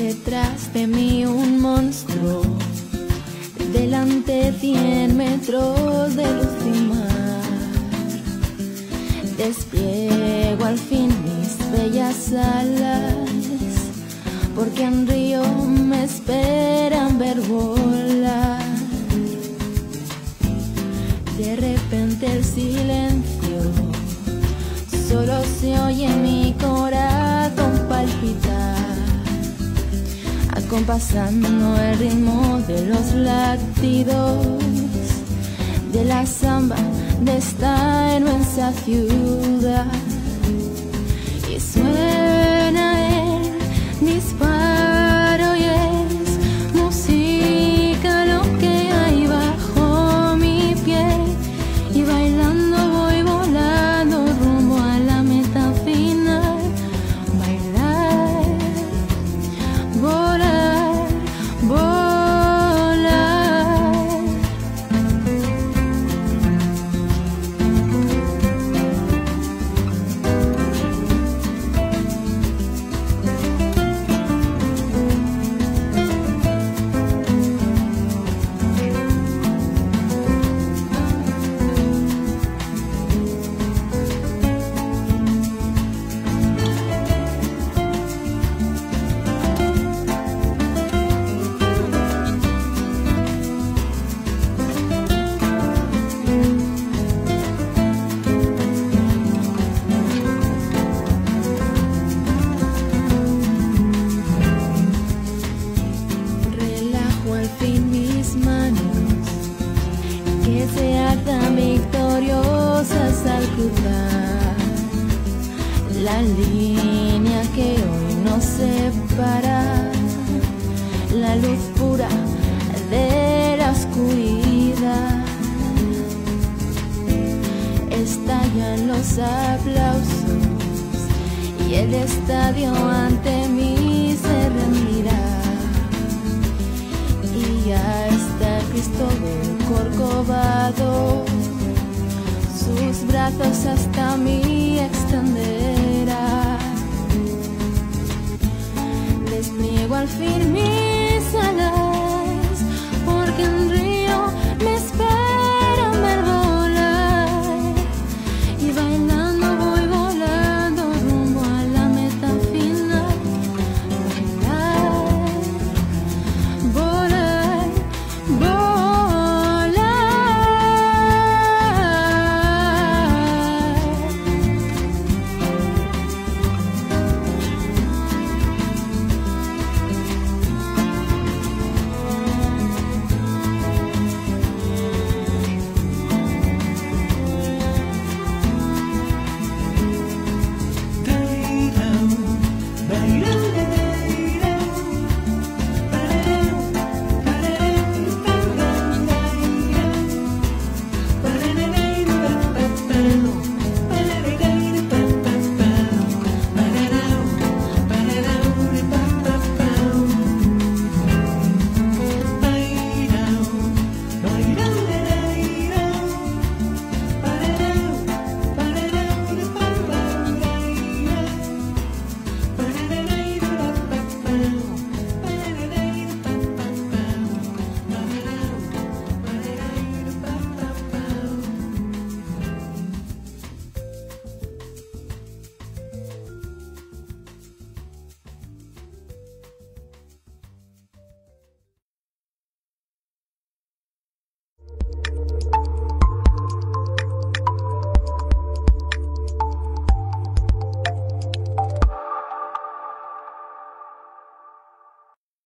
detrás de mí un monstruo, delante 100 metros de luz y mar. Despliego al fin mis bellas alas, porque en río me esperan ver volar. De repente el silencio, solo se oye mi corazón palpitar, acompasando el ritmo de los latidos de la samba de esta inmensa ciudad. Y suena el disparo y es música lo que hay bajo mi piel, y bailando voy volando rumbo a la meta final. Bailar, volar, volar. La línea que hoy nos separa, la luz pura de la oscuridad. Estallan los aplausos y el estadio ante mí se rendirá. Y ya está Cristo del Corcovado, sus brazos hasta mí extenderá. Despliego al fin